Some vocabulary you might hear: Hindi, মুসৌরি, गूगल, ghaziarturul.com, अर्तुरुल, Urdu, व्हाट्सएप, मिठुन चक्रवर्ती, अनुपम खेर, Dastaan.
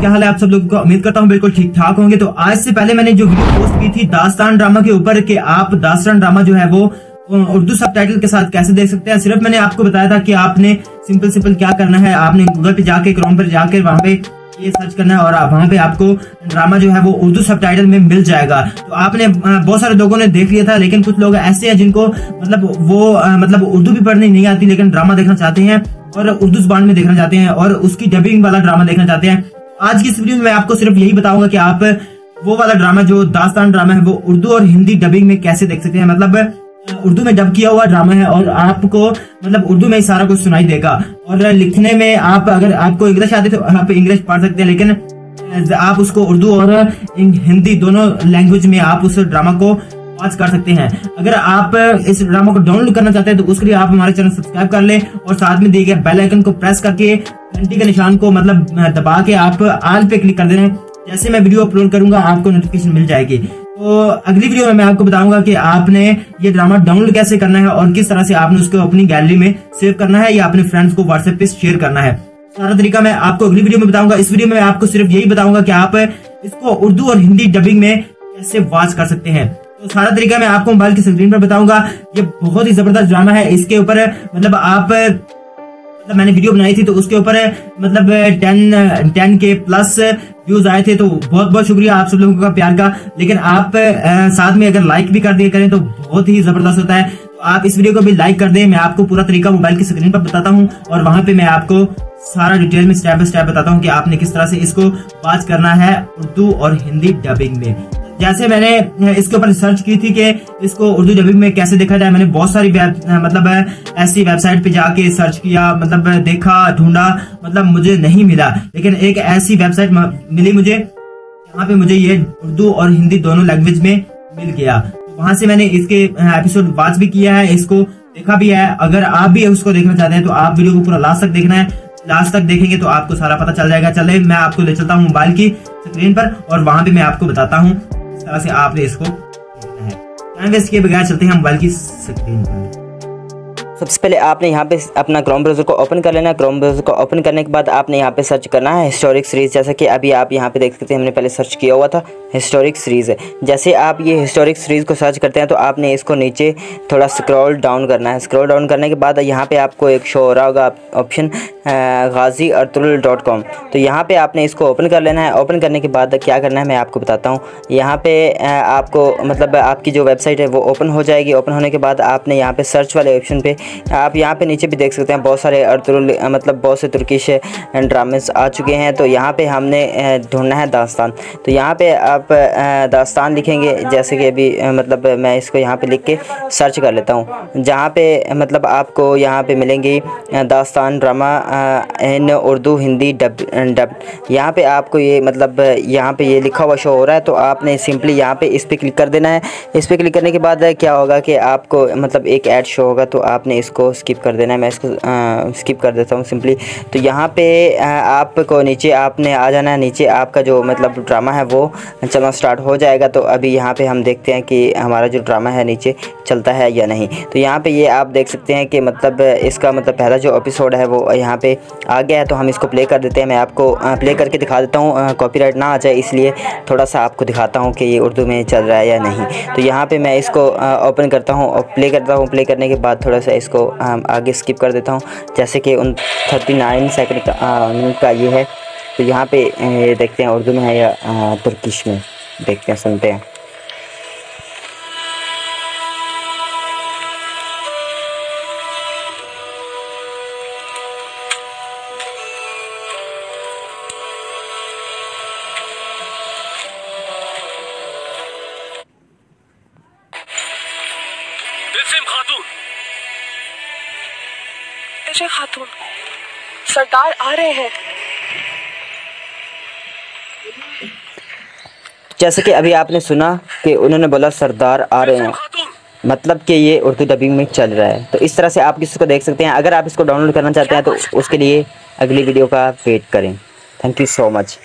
क्या हाल है आप सब लोगों का। उम्मीद करता हूँ बिल्कुल ठीक ठाक होंगे। तो आज से पहले मैंने जो वीडियो पोस्ट की थी दास्तान ड्रामा के ऊपर कि आप दास्तान ड्रामा जो है वो उर्दू सबटाइटल के साथ कैसे देख सकते हैं, सिर्फ मैंने आपको बताया था कि आपने सिंपल क्या करना है। आपने गूगल पे जाके, क्रोम पर जाके वहाँ पे ये सर्च करना है और वहाँ पे आपको ड्रामा जो है वो उर्दू सबटाइटल में मिल जाएगा। तो आपने बहुत सारे लोगों ने देख लिया था, लेकिन कुछ लोग ऐसे हैं जिनको मतलब उर्दू भी पढ़नी नहीं आती, लेकिन ड्रामा देखना चाहते हैं और उर्दू जुबान में देखना चाहते हैं और उसकी डबिंग वाला ड्रामा देखना चाहते हैं। आज की इस वीडियो में मैं आपको सिर्फ यही बताऊंगा कि आप वो वाला ड्रामा जो दास्तान ड्रामा है वो उर्दू और हिंदी डबिंग में कैसे देख सकते हैं। मतलब उर्दू में डब किया हुआ ड्रामा है और आपको मतलब उर्दू में ही सारा कुछ सुनाई देगा। और लिखने में आप, अगर आपको इंग्लिश आती तो आप इंग्लिश पढ़ सकते हैं, लेकिन आप उसको उर्दू और हिंदी दोनों लैंग्वेज में आप उस ड्रामा को वॉच कर सकते हैं। अगर आप इस ड्रामा को डाउनलोड करना चाहते हैं तो उसके लिए आप हमारे चैनल सब्सक्राइब कर लें और साथ में दिए गए बेल आइकन को प्रेस करके घंटी के निशान को मतलब दबा के आप ऑल पे क्लिक कर देना। जैसे मैं वीडियो अपलोड करूंगा आपको नोटिफिकेशन मिल जाएगी। तो अगली वीडियो में मैं आपको बताऊंगा कि आपने ये ड्रामा डाउनलोड कैसे करना है और किस तरह से आपने उसको अपनी गैलरी में सेव करना है या अपने फ्रेंड्स को व्हाट्सएप पे शेयर करना है। सारा तरीका मैं आपको अगली वीडियो में बताऊंगा। इस वीडियो में आपको सिर्फ यही बताऊंगा कि आप इसको उर्दू और हिंदी डबिंग में कैसे वॉच कर सकते हैं। तो सारा तरीका मैं आपको मोबाइल की स्क्रीन पर बताऊंगा। ये बहुत ही जबरदस्त ड्रामा है। इसके ऊपर मतलब आप मैंने वीडियो बनाई थी तो उसके ऊपर मतलब 10K प्लस व्यूज आए थे। तो बहुत बहुत शुक्रिया आप सब लोगों का प्यार का। लेकिन आप साथ में अगर लाइक भी कर दिया करें तो बहुत ही जबरदस्त होता है। तो आप इस वीडियो को भी लाइक कर दें। मैं आपको पूरा तरीका मोबाइल की स्क्रीन पर बताता हूँ और वहां पे मैं आपको सारा डिटेल में स्टेप बाय स्टेप बताता हूँ कि आपने किस तरह से इसको वॉच करना है उर्दू और हिंदी डबिंग में। जैसे मैंने इसके ऊपर रिसर्च की थी कि इसको उर्दू डबिंग में कैसे देखा जाए, मैंने बहुत सारी मतलब ऐसी वेबसाइट पे जाके सर्च किया, मतलब देखा, ढूंढा, मतलब मुझे नहीं मिला। लेकिन एक ऐसी वेबसाइट मिली मुझे जहाँ पे मुझे ये उर्दू और हिंदी दोनों लैंग्वेज में मिल गया। तो वहां से मैंने इसके एपिसोड वॉच भी किया है, इसको देखा भी है। अगर आप भी उसको देखना चाहते हैं तो आप वीडियो को पूरा लास्ट तक देखना है। लास्ट तक देखेंगे तो आपको सारा पता चल जाएगा। चले मैं आपको ले चलता हूँ मोबाइल की स्क्रीन पर और वहां पे मैं आपको बताता हूँ तरह से आपने इसको देखना है। टाइम वेस्ट किए बगैर चलते हैं मोबाइल की स्क्रीन पर। सबसे पहले आपने यहाँ पे अपना क्रोम ब्राउज़र को ओपन कर लेना है। क्रोम ब्राउज़र को ओपन करने के बाद आपने यहाँ पे सर्च करना है हिस्टोरिक सीरीज़। जैसा कि अभी आप यहाँ पे देख सकते हैं हमने पहले सर्च किया हुआ था हिस्टोरिक सीरीज़। जैसे आप ये हिस्टोरिक सीरीज़ को सर्च करते हैं तो आपने इसको नीचे थोड़ा स्क्रॉल डाउन करना है। स्क्रॉल डाउन करने के बाद यहाँ पर आपको एक शो हो रहा होगा ऑप्शन ghaziarturul.com। तो यहाँ पे आपने इसको ओपन कर लेना है। ओपन करने के बाद क्या करना है मैं आपको बताता हूँ। यहाँ पे आपको मतलब आपकी जो वेबसाइट है वो ओपन हो जाएगी। ओपन होने के बाद आपने यहाँ पे सर्च वाले ऑप्शन पे आप यहाँ पे नीचे भी देख सकते हैं बहुत सारे अर्तुरुल मतलब बहुत से तुर्किश ड्रामेस आ चुके हैं। तो यहाँ पर हमने ढूंढना है दास्तान। तो यहाँ पर आप दास्तान लिखेंगे। जैसे कि अभी मतलब मैं इसको यहाँ पर लिख के सर्च कर लेता हूँ, जहाँ पर मतलब आपको यहाँ पर मिलेंगी दास्तान drama in Urdu Hindi dub. यहाँ पे आपको ये मतलब यहाँ पे ये लिखा हुआ शो हो रहा है। तो आपने सिंपली यहाँ पे इस पर क्लिक कर देना है। इस पर क्लिक करने के बाद क्या होगा कि आपको मतलब एक ऐड शो होगा। तो आपने इसको स्किप कर देना है। मैं इसको स्किप कर देता हूँ सिंपली। तो यहाँ पे आपको नीचे आपने आ जाना है। नीचे आपका जो मतलब ड्रामा है वो चलना स्टार्ट हो जाएगा। तो अभी यहाँ पर हम देखते हैं कि हमारा जो ड्रामा है नीचे चलता है या नहीं। तो यहाँ पर ये आप देख सकते हैं कि मतलब इसका मतलब पहला जो एपिसोड है वो यहाँ पे आ गया है। तो हम इसको प्ले कर देते हैं। मैं आपको प्ले करके दिखा देता हूँ, कॉपीराइट ना आ जाए इसलिए थोड़ा सा आपको दिखाता हूँ कि ये उर्दू में चल रहा है या नहीं। तो यहाँ पे मैं इसको ओपन करता हूँ और प्ले करता हूँ। प्ले करने के बाद थोड़ा सा इसको आगे स्किप कर देता हूँ। जैसे कि 39 सेकेंड का ये है। तो यहाँ पर देखते हैं उर्दू में है या तुर्किश में, देखते हैं सुनते हैं। खातून सरदार आ रहे हैं। जैसे कि अभी आपने सुना कि उन्होंने बोला सरदार आ रहे हैं, मतलब कि ये उर्दू डबिंग में चल रहा है। तो इस तरह से आप इसको देख सकते हैं। अगर आप इसको डाउनलोड करना चाहते हैं तो उसके लिए अगली वीडियो का वेट करें। Thank you so much.